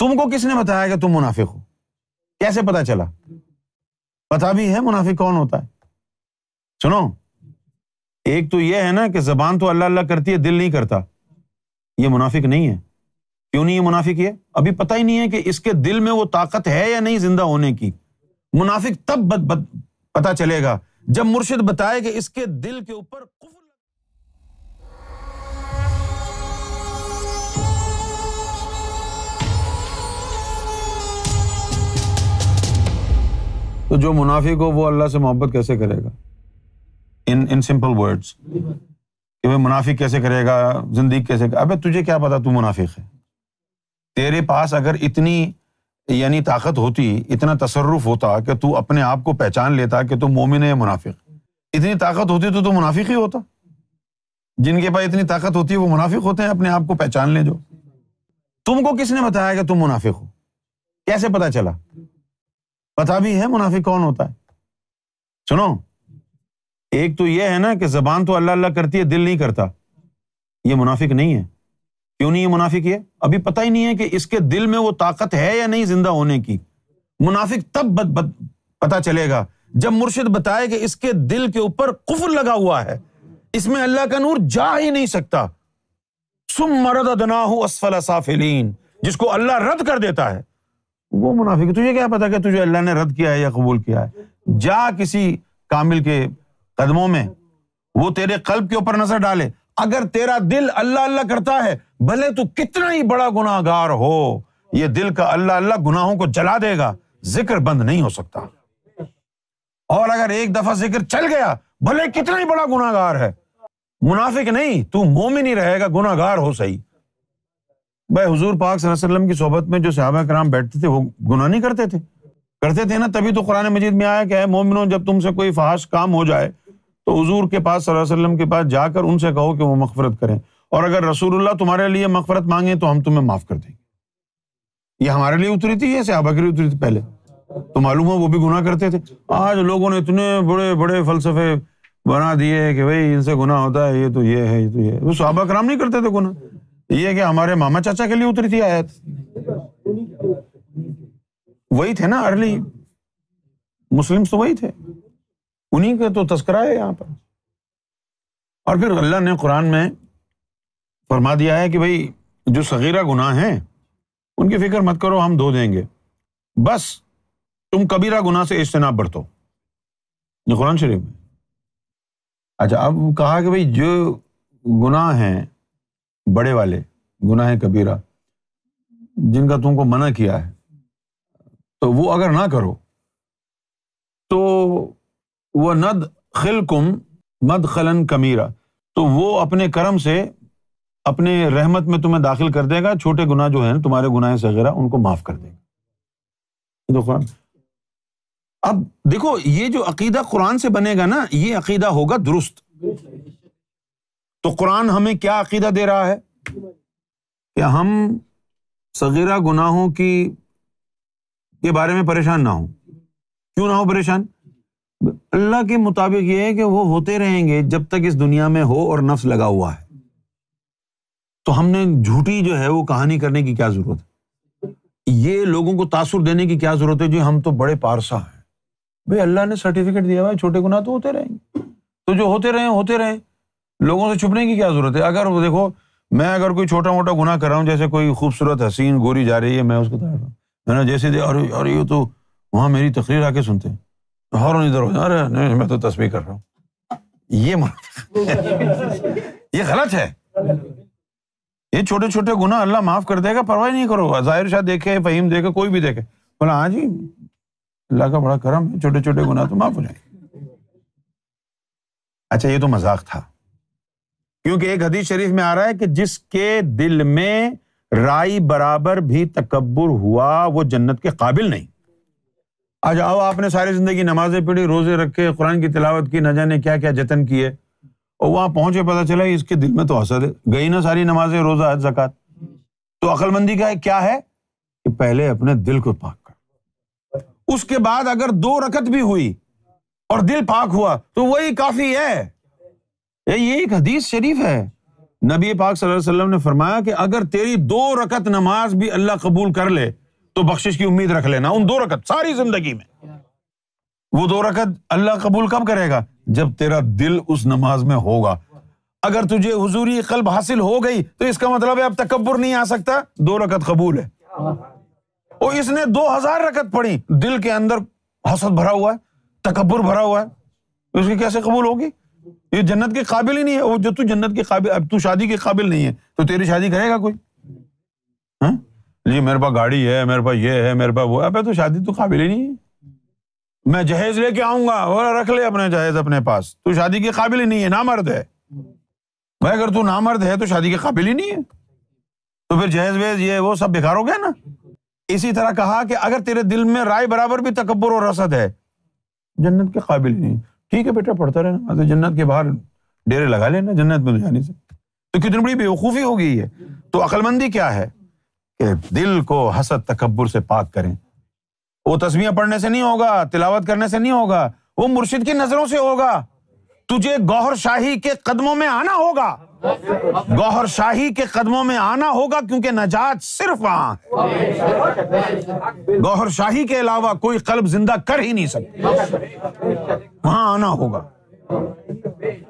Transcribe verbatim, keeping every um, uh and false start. तुमको किसने बताया कि तुम मुनाफिक हो? कैसे पता चला? पता भी है मुनाफिक कौन होता है? सुनो, एक तो यह है ना कि जबान तो अल्लाह अल्लाह करती है, दिल नहीं करता, ये मुनाफिक नहीं है। क्यों नहीं है मुनाफिक? ये अभी पता ही नहीं है कि इसके दिल में वो ताकत है या नहीं जिंदा होने की। मुनाफिक तब बत, बत, पता चलेगा जब मुर्शिद बताए कि इसके दिल के ऊपर कुफ्र। तो जो मुनाफिक हो वो अल्लाह से मोहब्बत कैसे करेगा? इन इन सिंपल वर्ड्स कि वो मुनाफिक कैसे करेगा, जिंदगी कैसे? अबे तुझे क्या पता तू मुनाफिक है? तेरे पास अगर इतनी यानी ताकत होती, इतना तसर्रुफ होता कि तू अपने आप को पहचान लेता कि तू मोमिन है या मुनाफिक, इतनी ताकत होती तो तू मुनाफिक ही होता। जिनके पास इतनी ताकत होती है वो मुनाफिक होते हैं, अपने आप को पहचान ले। जो तुमको किसने बताया कि तुम मुनाफिक हो? कैसे पता चला? पता भी है मुनाफिक कौन होता है? सुनो, एक तो यह है ना कि जबान तो अल्लाह अल्लाह करती है, दिल नहीं करता, ये मुनाफिक नहीं है। क्यों नहीं है मुनाफिक? ये अभी पता ही नहीं है कि इसके दिल में वो ताकत है या नहीं जिंदा होने की। मुनाफिक तब बत, बत, पता चलेगा जब मुर्शिद बताए कि इसके दिल के ऊपर कुफ्र लगा हुआ है, इसमें अल्लाह का नूर जा ही नहीं सकता। सुम्मा रददनाहु अस्फल साफिलीन, जिसको अल्लाह रद्द कर देता है वो मुनाफिक। तुझे क्या पता कि तुझे अल्लाह ने रद्द किया है या कबूल किया है? जा किसी कामिल के कदमों में, वो तेरे कल्ब के ऊपर नजर डाले। अगर तेरा दिल अल्लाह अल्लाह करता है, भले तू कितना ही बड़ा गुनाहगार हो, ये दिल का अल्लाह अल्लाह गुनाहों को जला देगा, जिक्र बंद नहीं हो सकता। और अगर एक दफा जिक्र चल गया, भले कितना ही बड़ा गुनाहगार है, मुनाफिक नहीं, तू मोमिन ही रहेगा, गुनाहगार हो सही। भाई हुजूर पाक सल्लल्लाहु अलैहि वसल्लम की सोहबत में जो सहाबा कराम बैठते थे वो गुनाह नहीं करते थे? करते थे ना, तभी तो कुरान मजीद में आया कि ऐ मोमिनो, जब तुमसे कोई फहाश काम हो जाए तो हुजूर के पास सल्लल्लाहु अलैहि वसल्लम के पास जाकर उनसे कहो कि वो मगफरत करें, और अगर रसूलुल्लाह तुम्हारे लिए मगफरत मांगे तो हम तुम्हें माफ कर देंगे। ये हमारे लिए उतरी थी या सहाबा के लिए उतरी थी? पहले तो मालूम है वो भी गुनाह करते थे। आज लोगों ने इतने बड़े बड़े फलसफे बना दिए कि भाई इनसे गुनाह होता है, ये तो ये है, ये तो ये है। वो सहाबा कराम नहीं करते थे गुनाह। ये कि हमारे मामा चाचा के लिए उतरी थी आयत, वही थे ना अर्ली मुस्लिम्स, तो वही थे, उन्हीं का तो तस्करा है यहाँ पर। और फिर अल्लाह ने कुरान में फरमा दिया है कि भाई जो सगीरा गुनाह हैं उनकी फिक्र मत करो, हम धो देंगे, बस तुम कबीरा गुनाह से इज्तनाब बरतो। ये कुरान शरीफ में। अच्छा, अब कहा कि भाई जो गुनाह हैं बड़े वाले, गुनाह कबीरा, जिनका तुमको मना किया है, तो वो अगर ना करो तो वह नद खिलकुम मद खलन कमीरा, तो वो अपने करम से अपने रहमत में तुम्हें दाखिल कर देगा, छोटे गुनाह जो हैं तुम्हारे गुनाह सगीरा उनको माफ कर देगा। देखो अब देखो, ये जो अकीदा कुरान से बनेगा ना, ये अकीदा होगा दुरुस्त। तो कुरान हमें क्या अकीदा दे रहा है कि हम सगीरा गुनाहों की के बारे में परेशान ना हो। क्यों ना हो परेशान? अल्लाह के मुताबिक ये है कि वो होते रहेंगे जब तक इस दुनिया में हो और नफ्स लगा हुआ है। तो हमने झूठी जो है वो कहानी करने की क्या जरूरत है? ये लोगों को तासुर देने की क्या जरूरत है जो हम तो बड़े पारसा हैं? भाई अल्लाह ने सर्टिफिकेट दिया हुआ है, छोटे गुनाह तो होते रहेंगे, तो जो होते रहे होते रहे, लोगों से छुपने की क्या जरूरत है? अगर वो देखो, मैं अगर कोई छोटा मोटा गुनाह कर रहा हूँ, जैसे कोई खूबसूरत हसीन गोरी जा रही है, मैं उसको ताड़ रहा हूँ, मैंने जैसे दे, अरे अरे ये तो वहाँ मेरी तकरीर आके सुनते हैं, और इधर हो, अरे नहीं मैं तो तस्बीह कर रहा हूँ, ये ये गलत है। ये छोटे छोटे गुनाह अल्लाह माफ़ कर देगा, परवाह नहीं करो। ज़ाहिर शाह देखे, फ़हीम देखे, कोई भी देखे, बोला हाँ जी अल्लाह का बड़ा करम है, छोटे छोटे गुनाह तो माफ़ हो जाएंगे। अच्छा, ये तो मजाक था, क्योंकि एक हदीस शरीफ में आ रहा है कि जिसके दिल में राई बराबर भी तकब्बुर हुआ वो जन्नत के काबिल नहीं। आज आओ, आपने सारी जिंदगी नमाजें पढ़ी, रोजे रखे, कुरान की तिलावत की, न जाने क्या क्या जतन किए, और वहां पहुंचे पता चला इसके दिल में तो हसद गई ना, सारी नमाजें, रोजा, हज, ज़कात। तो अक्लमंदी का क्या है कि पहले अपने दिल को पाक कर, उसके बाद अगर दो रकत भी हुई और दिल पाक हुआ तो वही काफी है। ये एक हदीस शरीफ है। नबी पाक सल्लल्लाहु अलैहि वसल्लम ने फरमाया कि अगर तेरी दो रकत नमाज भी अल्लाह कबूल कर ले तो बख्शिश की उम्मीद रख लेना उन दो रकत सारी जिंदगी में। वो दो रकत अल्लाह कबूल कब करेगा? जब तेरा दिल उस नमाज में होगा। अगर तुझे हुजूर ए कल्ब हासिल हो गई तो इसका मतलब है अब तकब्बुर नहीं आ सकता, दो रकत कबूल है। और इसने दो हजार रकत पढ़ी, दिल के अंदर हसद भरा हुआ है, तकब्बुर भरा हुआ है, उसकी कैसे कबूल होगी? ये जन्नत के काबिल ही नहीं है। और जो तू जन्नत के काबिल, अब तू शादी के काबिल नहीं है तो तेरी शादी करेगा कोई? हाँ जी, मेरे पास गाड़ी है, मेरे पास ये है, मेरे पास वो, अब तो शादी तो काबिल ही नहीं है। मैं जहेज लेके आऊंगा और रख ले अपने जहेज अपने पास, तू शादी के काबिल ही नहीं है, नामर्द है भाई। अगर तू नामर्द है तो शादी के काबिल ही नहीं है, तो फिर जहेज वहेज ये वो सब बेकार हो गया ना। इसी तरह कहा कि अगर तेरे दिल में राय बराबर भी तकब्बुर और हसद है, जन्नत के काबिल ही नहीं। ठीक है बेटा, पढ़ता रहना, तो जन्नत के बाहर डेरे लगा लेना, जन्नत में जाने से तो कितनी बड़ी बेवकूफ़ी हो गई है। तो अक्लमंदी क्या है कि दिल को हसद तकब्बुर से पाक करें। वो तस्बीह पढ़ने से नहीं होगा, तिलावत करने से नहीं होगा, वो मुर्शिद की नजरों से होगा। तुझे गौहर शाही के कदमों में आना होगा, गौहर शाही के कदमों में आना होगा, क्योंकि नजात सिर्फ वहां है। गौहर शाही के अलावा कोई कल्ब जिंदा कर ही नहीं सकता, वहां आना होगा।